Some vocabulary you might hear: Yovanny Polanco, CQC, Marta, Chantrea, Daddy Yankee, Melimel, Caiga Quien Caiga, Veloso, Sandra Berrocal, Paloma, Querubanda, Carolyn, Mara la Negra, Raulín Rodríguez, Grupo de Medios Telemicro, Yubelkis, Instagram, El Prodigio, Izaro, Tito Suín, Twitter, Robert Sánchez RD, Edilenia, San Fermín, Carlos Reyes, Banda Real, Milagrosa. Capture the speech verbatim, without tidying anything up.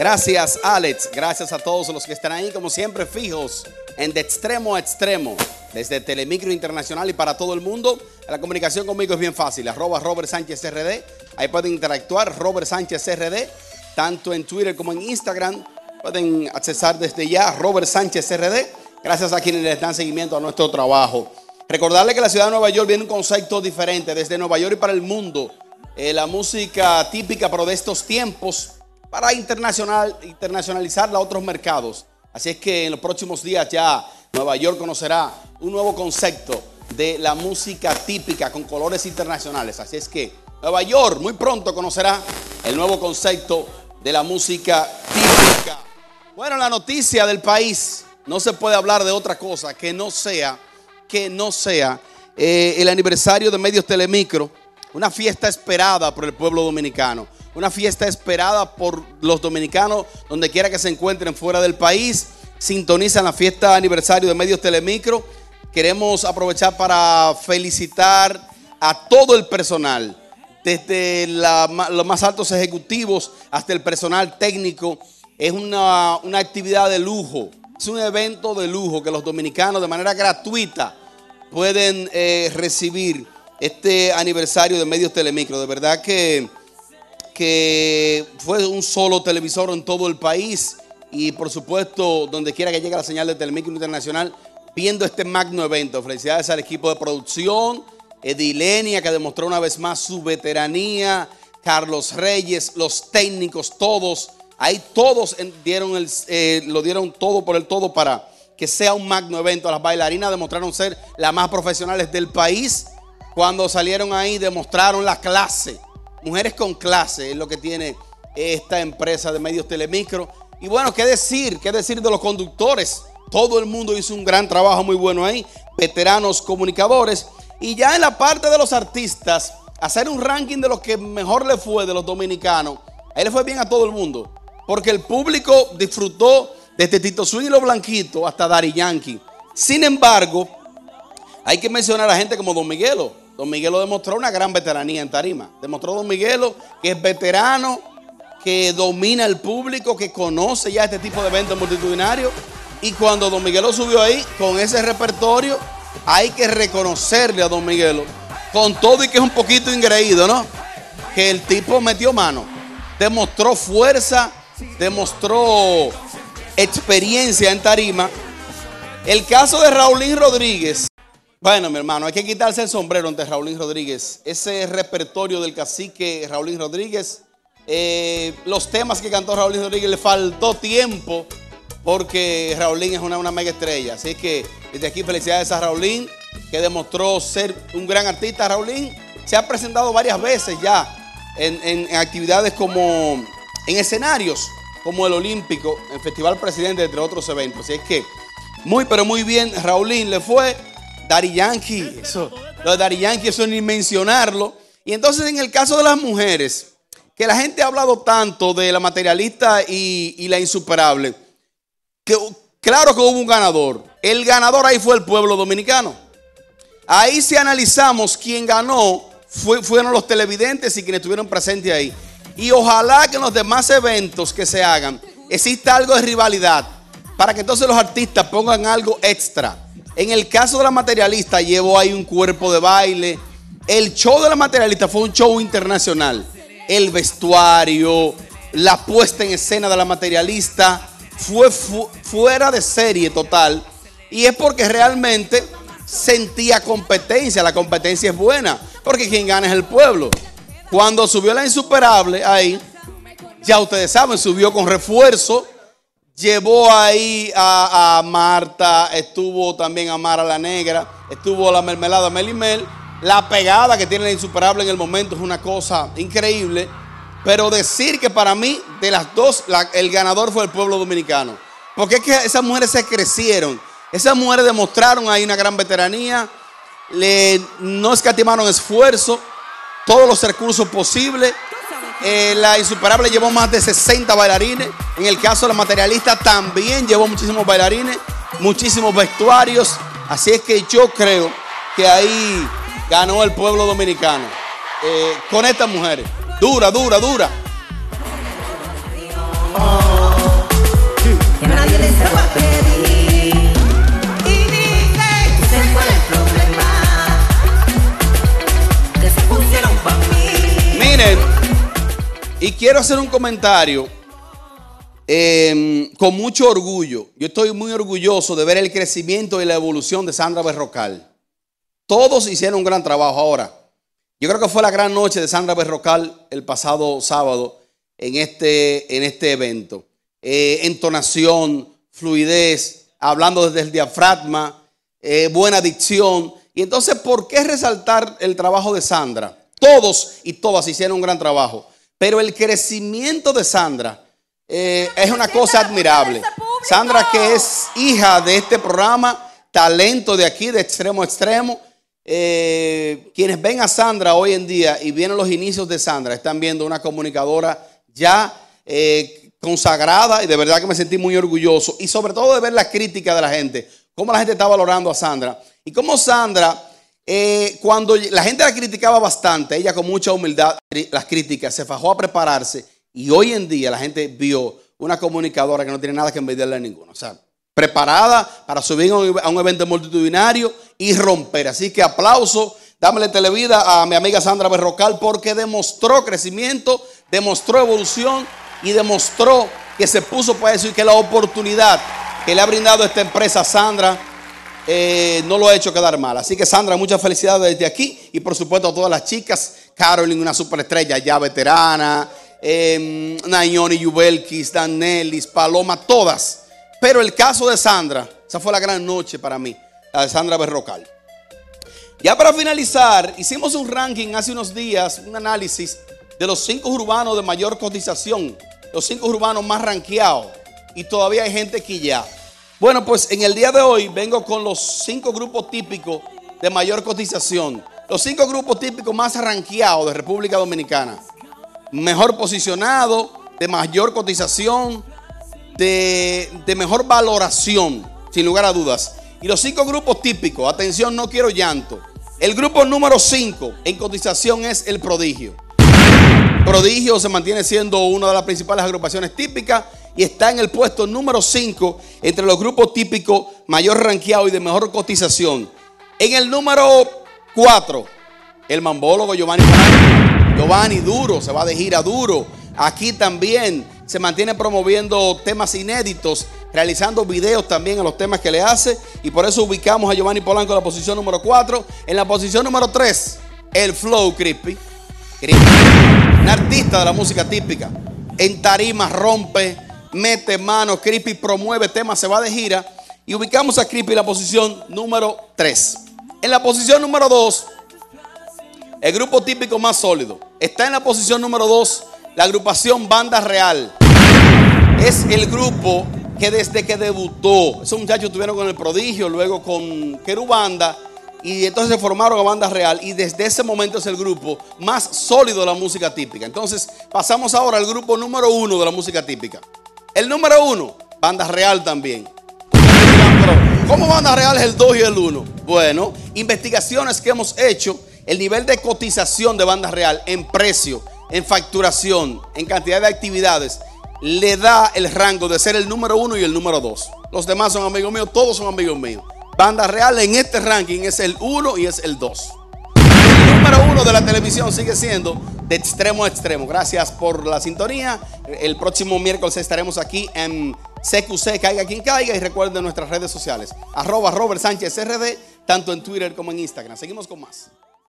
Gracias, Alex. Gracias a todos los que están ahí, como siempre, fijos en De Extremo a Extremo, desde Telemicro Internacional y para todo el mundo. La comunicación conmigo es bien fácil, arroba Robert Sánchez R D. Ahí pueden interactuar, Robert Sánchez R D, tanto en Twitter como en Instagram. Pueden accesar desde ya, Robert Sánchez R D. Gracias a quienes les dan seguimiento a nuestro trabajo. Recordarle que la ciudad de Nueva York viene un concepto diferente, desde Nueva York y para el mundo. Eh, la música típica, pero de estos tiempos, para internacional, internacionalizarla a otros mercados. Así es que en los próximos días ya Nueva York conocerá un nuevo concepto de la música típica con colores internacionales. Así es que Nueva York muy pronto conocerá el nuevo concepto de la música típica. Bueno, la noticia del país, no se puede hablar de otra cosa que no sea, que no sea eh, el aniversario de Medios Telemicro. Una fiesta esperada por el pueblo dominicano. Una fiesta esperada por los dominicanos, donde quiera que se encuentren fuera del país. Sintonizan la fiesta aniversario de Medios Telemicro. Queremos aprovechar para felicitar a todo el personal, desde la, los más altos ejecutivos hasta el personal técnico. Es una, una actividad de lujo, es un evento de lujo que los dominicanos de manera gratuita pueden eh, recibir este aniversario de Medios Telemicro. De verdad que, que fue un solo televisor en todo el país y por supuesto donde quiera que llegue la señal de Telemicro Internacional viendo este magno evento. Felicidades al equipo de producción, Edilenia, que demostró una vez más su veteranía, Carlos Reyes, los técnicos, todos, ahí todos dieron el, eh, lo dieron todo por el todo para que sea un magno evento. Las bailarinas demostraron ser las más profesionales del país. Cuando salieron ahí demostraron la clase. Mujeres con clase es lo que tiene esta empresa de Medios Telemicro. Y bueno, qué decir, qué decir de los conductores. Todo el mundo hizo un gran trabajo muy bueno ahí. Veteranos comunicadores. Y ya en la parte de los artistas, hacer un ranking de lo que mejor le fue de los dominicanos. Ahí le fue bien a todo el mundo, porque el público disfrutó desde Tito Suín y Lo Blanquito hasta Daddy Yankee. Sin embargo, hay que mencionar a gente como Don Miguelo. Don Miguelo demostró una gran veteranía en tarima. Demostró Don Miguelo que es veterano, que domina el público, que conoce ya este tipo de eventos multitudinarios. Y cuando Don Miguelo subió ahí, con ese repertorio, hay que reconocerle a Don Miguelo, con todo y que es un poquito ingreído, ¿no? Que el tipo metió mano, demostró fuerza, demostró experiencia en tarima. El caso de Raulín Rodríguez. Bueno, mi hermano, hay que quitarse el sombrero ante Raulín Rodríguez. Ese repertorio del cacique Raulín Rodríguez, eh, los temas que cantó Raulín Rodríguez, le faltó tiempo porque Raulín es una, una mega estrella. Así que desde aquí felicidades a Raulín, que demostró ser un gran artista. Raulín se ha presentado varias veces ya en, en, en actividades como en escenarios como el Olímpico, en Festival Presidente, entre otros eventos. Así que muy, pero muy bien, Raulín le fue. Daddy Yankee, eso, lo de Daddy Yankee, eso ni mencionarlo. Y entonces en el caso de las mujeres, que la gente ha hablado tanto de la materialista y, y la insuperable, que claro que hubo un ganador. El ganador ahí fue el pueblo dominicano. Ahí si analizamos quién ganó, fue, fueron los televidentes y quienes estuvieron presentes ahí. Y ojalá que en los demás eventos que se hagan exista algo de rivalidad, para que entonces los artistas pongan algo extra. En el caso de la materialista llevó ahí un cuerpo de baile. El show de la materialista fue un show internacional. El vestuario, la puesta en escena de la materialista fue fu fuera de serie total. Y es porque realmente sentía competencia. La competencia es buena, porque quien gana es el pueblo. Cuando subió la insuperable ahí, ya ustedes saben, subió con refuerzo. Llevó ahí a, a Marta, estuvo también a Mara la Negra, estuvo la mermelada Melimel. La pegada que tiene la insuperable en el momento es una cosa increíble. Pero decir que para mí, de las dos, la, el ganador fue el pueblo dominicano. Porque es que esas mujeres se crecieron. Esas mujeres demostraron ahí una gran veteranía. Le, no escatimaron esfuerzo, todos los recursos posibles. Eh, la insuperable llevó más de sesenta bailarines. En el caso de la materialista también llevó muchísimos bailarines, muchísimos vestuarios. Así es que yo creo que ahí ganó el pueblo dominicano, eh, con estas mujeres. Dura, dura, dura. Oh. Miren, y quiero hacer un comentario eh, con mucho orgullo. Yo estoy muy orgulloso de ver el crecimiento y la evolución de Sandra Berrocal. Todos hicieron un gran trabajo. Ahora, yo creo que fue la gran noche de Sandra Berrocal el pasado sábado en este, en este evento. Eh, entonación, fluidez, hablando desde el diafragma, eh, buena dicción. Y entonces, ¿por qué resaltar el trabajo de Sandra? Todos y todas hicieron un gran trabajo, pero el crecimiento de Sandra eh, es una cosa admirable. Sandra, que es hija de este programa, talento de aquí, de extremo a extremo. Eh, quienes ven a Sandra hoy en día y vienen los inicios de Sandra, están viendo una comunicadora ya eh, consagrada, y de verdad que me sentí muy orgulloso, y sobre todo de ver la crítica de la gente, cómo la gente está valorando a Sandra, y cómo Sandra... Eh, cuando la gente la criticaba bastante, ella con mucha humildad las críticas, se fajó a prepararse, y hoy en día la gente vio una comunicadora que no tiene nada que envidiarle a ninguno. O sea, preparada para subir a un evento multitudinario y romper. Así que aplauso, dámele televida a mi amiga Sandra Berrocal, porque demostró crecimiento, demostró evolución y demostró que se puso para eso, y que la oportunidad que le ha brindado esta empresa Sandra Eh, no lo ha hecho quedar mal. Así que, Sandra, muchas felicidades desde aquí, y por supuesto a todas las chicas. Carolyn, una superestrella ya veterana, eh, Nayoni, Yubelkis, Danelis, Paloma, todas. Pero el caso de Sandra, esa fue la gran noche para mí, la de Sandra Berrocal. Ya para finalizar, hicimos un ranking hace unos días, un análisis de los cinco urbanos de mayor cotización, los cinco urbanos más rankeados, y todavía hay gente que ya... Bueno, pues en el día de hoy vengo con los cinco grupos típicos de mayor cotización. Los cinco grupos típicos más rankeados de República Dominicana. Mejor posicionado, de mayor cotización, de, de mejor valoración, sin lugar a dudas. Y los cinco grupos típicos, atención, no quiero llanto. El grupo número cinco en cotización es El Prodigio. El Prodigio se mantiene siendo una de las principales agrupaciones típicas, y está en el puesto número cinco entre los grupos típicos mayor rankeado y de mejor cotización. En el número cuatro, el mambólogo Yovanny Polanco. Yovanny duro, se va de gira duro. Aquí también se mantiene promoviendo temas inéditos, realizando videos también a los temas que le hace, y por eso ubicamos a Yovanny Polanco en la posición número cuatro. En la posición número tres, el Flow Crispy. Un artista de la música típica. En tarimas rompe, mete mano, Crispy promueve temas, se va de gira, y ubicamos a Crispy en la posición número tres. En la posición número dos, el grupo típico más sólido, está en la posición número dos, la agrupación Banda Real. Es el grupo que desde que debutó, esos muchachos estuvieron con El Prodigio, luego con Querubanda, y entonces se formaron a Banda Real, y desde ese momento es el grupo más sólido de la música típica. Entonces pasamos ahora al grupo número uno de la música típica. El número uno, Banda Real también. ¿Cómo Banda Real es el dos y el uno? Bueno, investigaciones que hemos hecho, el nivel de cotización de Banda Real en precio, en facturación, en cantidad de actividades, le da el rango de ser el número uno y el número dos. Los demás son amigos míos, todos son amigos míos. Banda Real en este ranking es el uno y es el dos. El número uno de la televisión sigue siendo... de extremo a extremo. Gracias por la sintonía. El próximo miércoles estaremos aquí en C Q C, caiga quien caiga, y recuerden nuestras redes sociales, arroba Robert Sánchez R D, tanto en Twitter como en Instagram. Seguimos con más.